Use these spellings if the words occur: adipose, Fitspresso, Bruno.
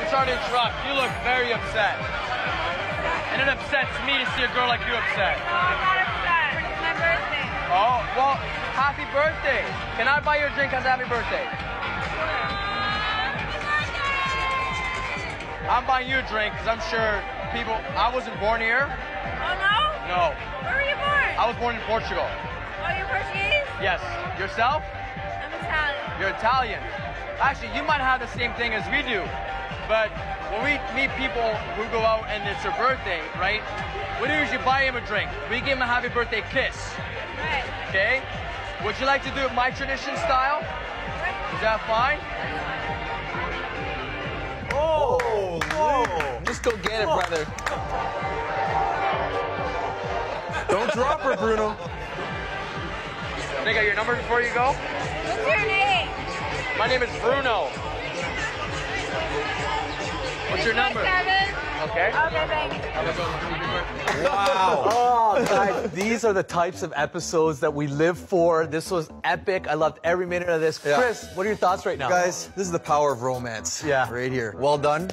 I'm sorry to interrupt. You look very upset. And it upsets me to see a girl like you upset. No, I'm not upset. It's my birthday. Oh, well, happy birthday. Can I buy you a drink as a happy birthday? I'm buying you a drink because I'm sure people... I wasn't born here. Oh, no? No. Where were you born? I was born in Portugal. Oh, you're Portuguese? Yes. Yourself? I'm Italian. You're Italian. Actually, you might have the same thing as we do. But when we meet people who go out and it's their birthday, right? We don't usually buy him a drink. We give him a happy birthday kiss. Right. Okay? Would you like to do it my tradition style? Right. Is that fine? Oh! Whoa. Just go get it, brother. Don't drop her, Bruno. Can I get your number before you go? What's your name? My name is Bruno. What's your number? 7. Okay. Okay, thanks. Wow. Oh, guys, these are the types of episodes that we live for. This was epic. I loved every minute of this. Yeah. Chris, what are your thoughts right now? Guys, this is the power of romance. Yeah. Right here. Well done.